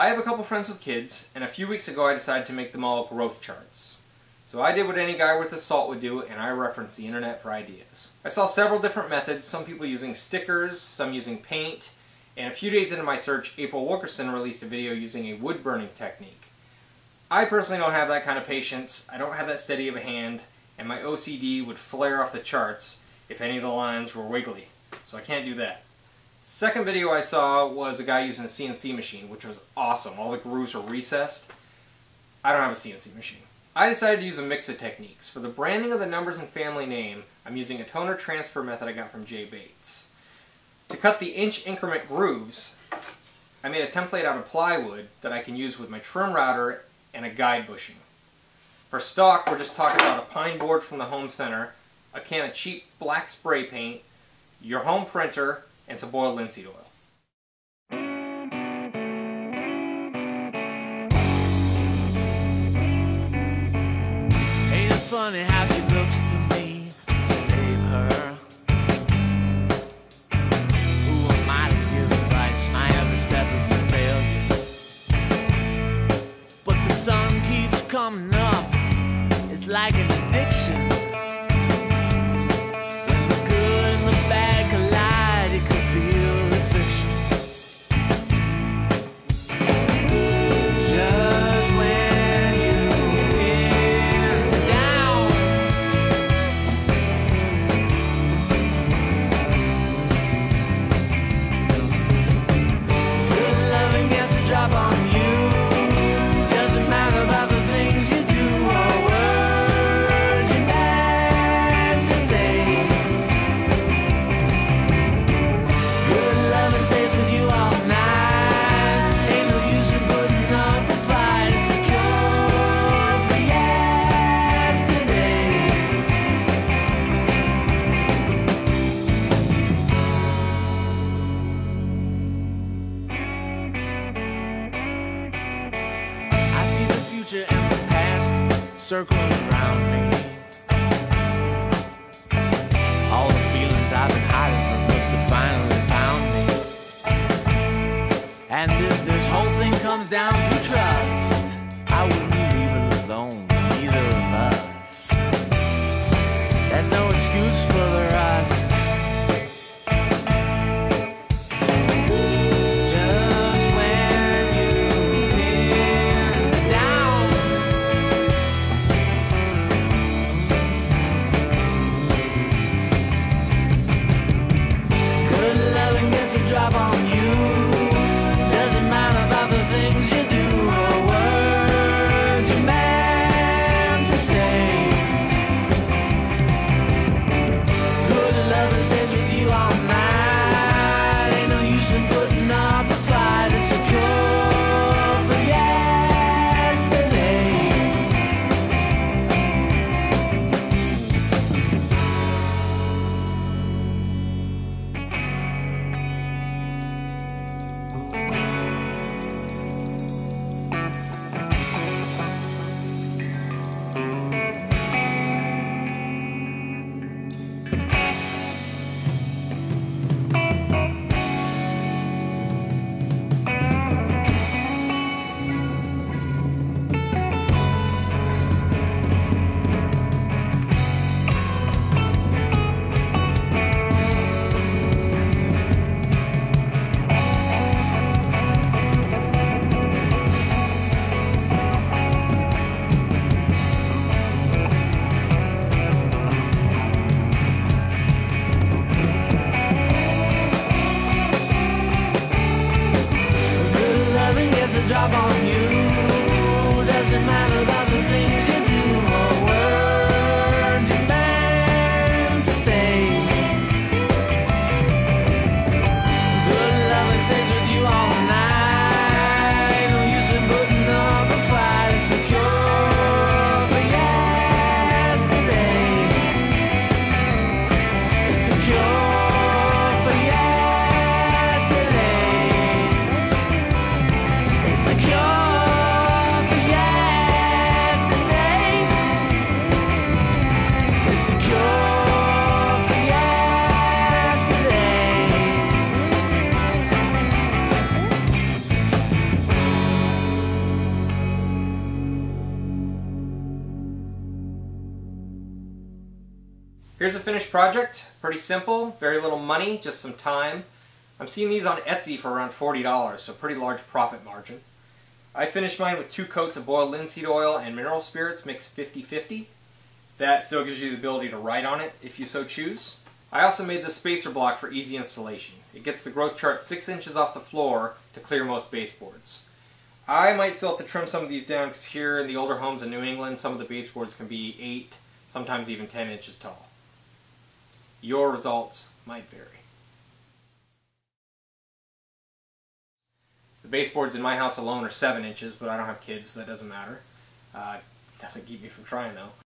I have a couple friends with kids, and a few weeks ago I decided to make them all growth charts. So I did what any guy with a salt would do, and I referenced the internet for ideas. I saw several different methods, some people using stickers, some using paint, and a few days into my search, April Wilkerson released a video using a wood-burning technique. I personally don't have that kind of patience, I don't have that steady of a hand, and my OCD would flare off the charts if any of the lines were wiggly, so I can't do that. Second video I saw was a guy using a CNC machine, which was awesome. All the grooves were recessed. I don't have a CNC machine. I decided to use a mix of techniques. For the branding of the numbers and family name, I'm using a toner transfer method I got from Jay Bates. To cut the inch increment grooves, I made a template out of plywood that I can use with my trim router and a guide bushing. For stock, we're just talking about a pine board from the home center, a can of cheap black spray paint, your home printer, and some boiled linseed oil. Ain't it funny how she looks to me to save her? Who am I to give advice? My every step is a failure. But the sun keeps coming up. It's like an addiction. And the past circling around me. All the feelings I've been hiding from must have finally found me. And if this whole thing comes down to trust, I wouldn't leave it alone, neither of us. There's no excuse for the rust. Drop on you, doesn't matter about the things you do or words you're meant to say. Good loving stays with you all night. Ain't no use in putting up a fight. It's a cure for yesterday. Drop on you, doesn't matter about the things you do or words you're meant to say. Good love and stays with you all night. No use in putting up a fight. It's a cure for yesterday. It's a cure. Secure. Here's a finished project. Pretty simple, very little money, just some time. I'm seeing these on Etsy for around $40, so pretty large profit margin. I finished mine with 2 coats of boiled linseed oil and mineral spirits mixed 50-50. That still gives you the ability to write on it if you so choose. I also made this spacer block for easy installation. It gets the growth chart 6 inches off the floor to clear most baseboards. I might still have to trim some of these down because here in the older homes in New England, some of the baseboards can be 8, sometimes even 10 inches tall. Your results might vary. The baseboards in my house alone are 7 inches, but I don't have kids, so that doesn't matter. Doesn't keep me from trying, though.